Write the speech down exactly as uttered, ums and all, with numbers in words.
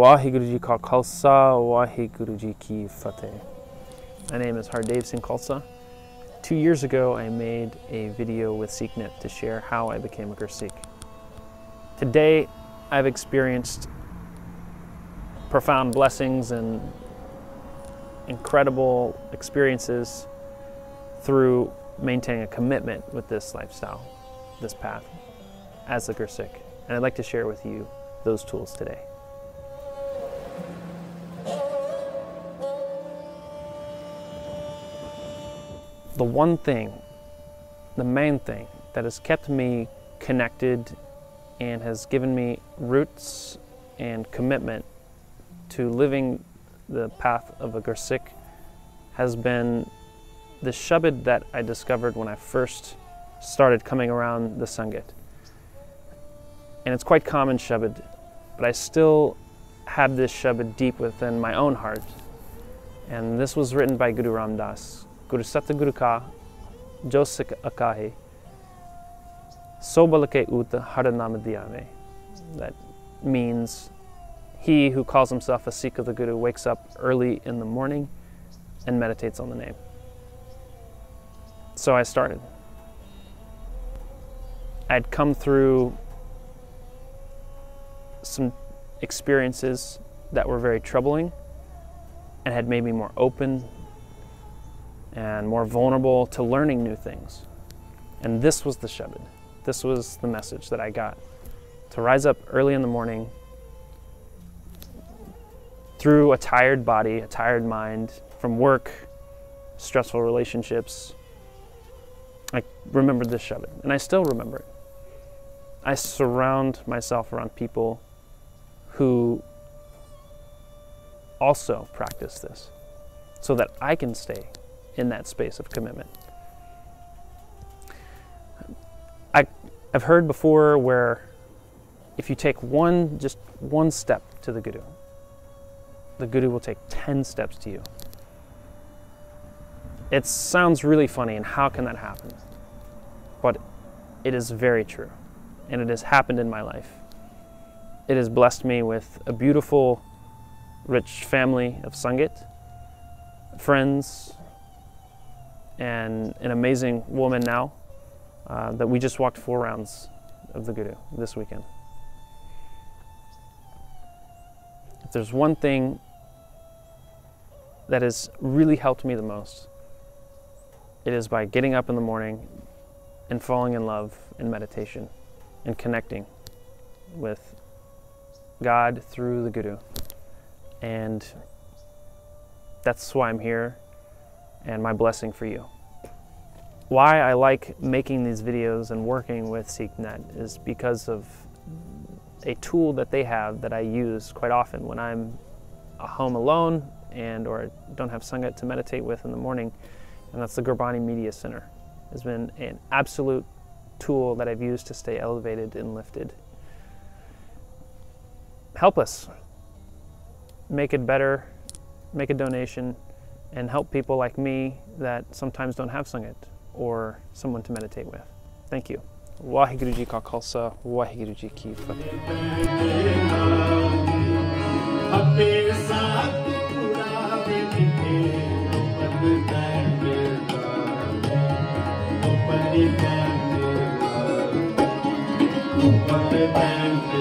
Waheguru Ji Ka Khalsa, Waheguru Ji Ki Fateh. My name is Hardev Singh Khalsa. Two years ago I made a video with SikhNet to share how I became a Gursikh. Today I've experienced profound blessings and incredible experiences through maintaining a commitment with this lifestyle, this path, as a Gursikh. And I'd like to share with you those tools today. The one thing, the main thing that has kept me connected and has given me roots and commitment to living the path of a Gursikh has been the Shabad that I discovered when I first started coming around the Sangat. And it's quite common Shabad, but I still have this Shabad deep within my own heart. And this was written by Guru Ram Dass. Gur Satguru Ka Josak Akahi, Sobalake Uta Haranam Dyame. That means, he who calls himself a Sikh of the Guru wakes up early in the morning and meditates on the name. So I started. I'd come through some experiences that were very troubling and had made me more open and more vulnerable to learning new things. And this was the Shabad. This was the message that I got. To rise up early in the morning through a tired body, a tired mind, from work, stressful relationships. I remembered this Shabad, and I still remember it. I surround myself around people who also practice this so that I can stay in that space of commitment. I, I've heard before where if you take one, just one step to the Guru, the Guru will take ten steps to you. It sounds really funny, and how can that happen? But it is very true, and it has happened in my life. It has blessed me with a beautiful, rich family of Sangat, friends, and an amazing woman now uh, that we just walked four rounds of the Guru this weekend. If there's one thing that has really helped me the most, it is by getting up in the morning and falling in love in meditation and connecting with God through the Guru. And that's why I'm here, and my blessing for you. Why I like making these videos and working with SikhNet is because of a tool that they have that I use quite often when I'm home alone and or don't have Sangat to meditate with in the morning, and that's the Gurbani Media Center. It's been an absolute tool that I've used to stay elevated and lifted. Help us. Make it better, make a donation, and help people like me that sometimes don't have Sangat or someone to meditate with. Thank you. Waheguru Ji Ka Khalsa, Waheguru Ji Ki Fateh.